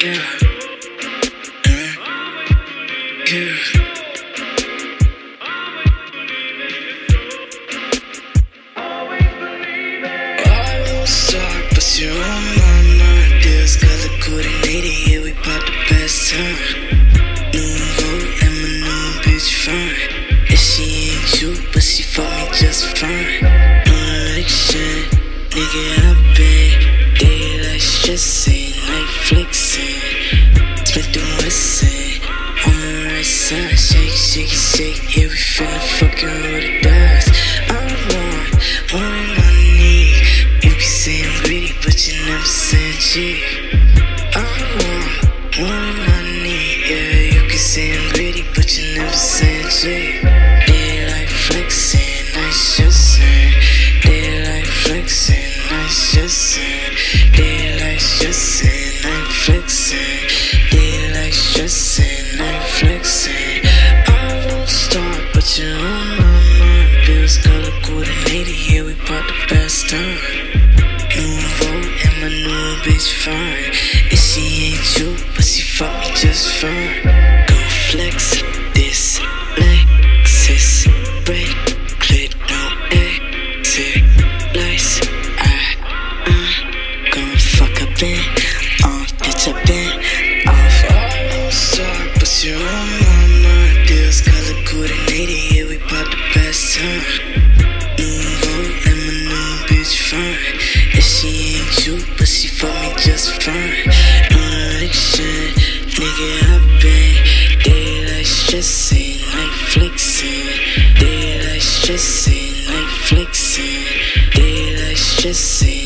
Just say